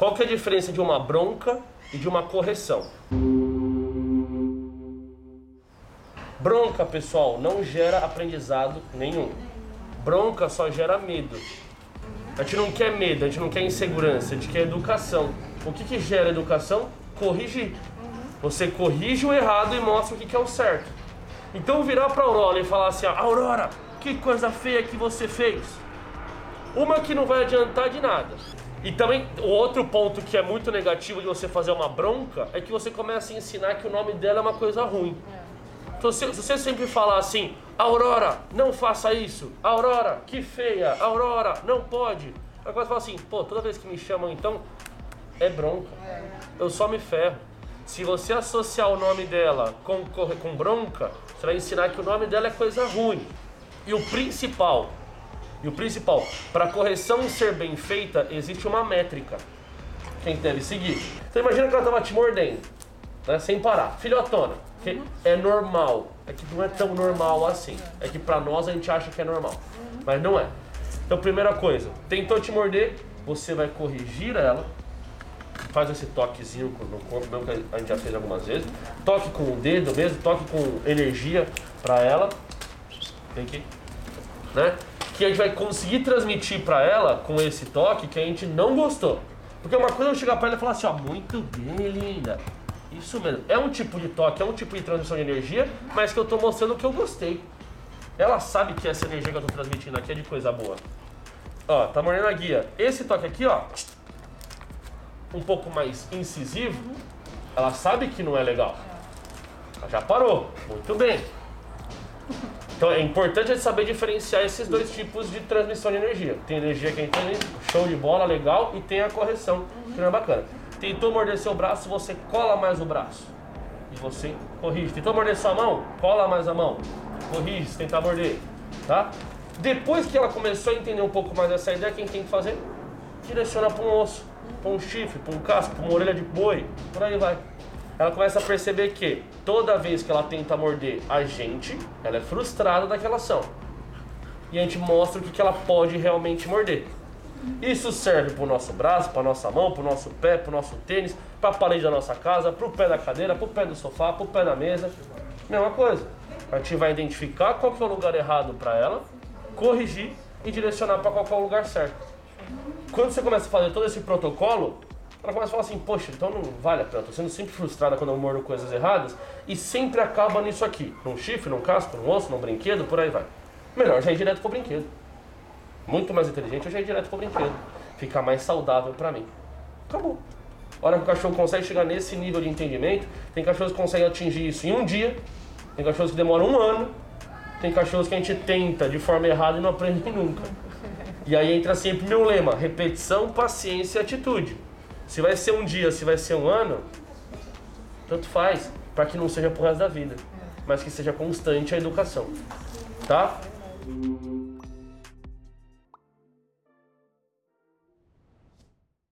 Qual que é a diferença de uma bronca e de uma correção? Bronca, pessoal, não gera aprendizado nenhum. Bronca só gera medo. A gente não quer medo, a gente não quer insegurança, a gente quer educação. O que que gera educação? Corrigir. Você corrige o errado e mostra o que que é o certo. Então virar para a Aurora e falar assim: Aurora, que coisa feia que você fez. Uma que não vai adiantar de nada. E também, o outro ponto que é muito negativo de você fazer uma bronca é que você começa a ensinar que o nome dela é uma coisa ruim. Então, se você sempre falar assim: Aurora, não faça isso. Aurora, que feia. Aurora, não pode. Agora você fala assim: pô, toda vez que me chamam, então, é bronca. Eu só me ferro. Se você associar o nome dela com bronca, você vai ensinar que o nome dela é coisa ruim. E o principal, para a correção ser bem feita, existe uma métrica que a gente deve seguir. Então imagina que ela estava te mordendo, né, sem parar, filhotona, que é normal, é que não é tão normal assim, é que para nós a gente acha que é normal, mas não é. Então primeira coisa, tentou te morder, você vai corrigir ela, faz esse toquezinho no corpo, mesmo que a gente já fez algumas vezes, toque com o dedo mesmo, toque com energia para ela, vem aqui, né? Que a gente vai conseguir transmitir pra ela com esse toque que a gente não gostou. Porque uma coisa eu chegar pra ela e falar assim: ó, muito bem, linda. Isso mesmo. É um tipo de toque, é um tipo de transmissão de energia, mas que eu tô mostrando que eu gostei. Ela sabe que essa energia que eu tô transmitindo aqui é de coisa boa. Ó, tá mordendo a guia. Esse toque aqui, ó, um pouco mais incisivo, ela sabe que não é legal. Ela já parou. Muito bem. Então é importante a gente saber diferenciar esses dois tipos de transmissão de energia. Tem energia que a gente tem, show de bola, legal, e tem a correção, que não é bacana. Tentou morder seu braço, você cola mais o braço e você corrige. Tentou morder sua mão, cola mais a mão, corrige, tentar morder, tá? Depois que ela começou a entender um pouco mais essa ideia, quem tem que fazer? Direciona para um osso, para um chifre, para um casco, para uma orelha de boi, por aí vai. Ela começa a perceber que toda vez que ela tenta morder a gente, ela é frustrada daquela ação. E a gente mostra o que ela pode realmente morder. Isso serve pro nosso braço, pra nossa mão, pro nosso pé, pro nosso tênis, pra parede da nossa casa, pro pé da cadeira, pro pé do sofá, pro pé da mesa. Mesma coisa. A gente vai identificar qual que é o lugar errado pra ela, corrigir e direcionar pra qual que é o lugar certo. Quando você começa a fazer todo esse protocolo, ela começa a falar assim: poxa, então não vale a pena, eu tô sendo sempre frustrada quando eu mordo coisas erradas e sempre acaba nisso aqui, num chifre, num casco, num osso, num brinquedo, por aí vai. Melhor já ir direto pro brinquedo. Muito mais inteligente eu já ir direto pro brinquedo. Fica mais saudável pra mim. Acabou. A hora que o cachorro consegue chegar nesse nível de entendimento, tem cachorros que conseguem atingir isso em um dia, tem cachorros que demoram um ano, tem cachorros que a gente tenta de forma errada e não aprende nunca. E aí entra sempre meu lema: repetição, paciência e atitude. Se vai ser um dia, se vai ser um ano, tanto faz, para que não seja pro resto da vida, mas que seja constante a educação, tá?